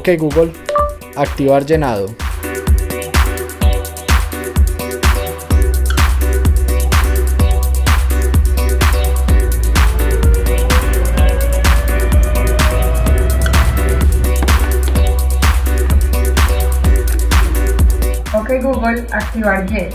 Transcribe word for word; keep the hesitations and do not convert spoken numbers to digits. Ok Google, activar llenado. Ok Google, activar Yes.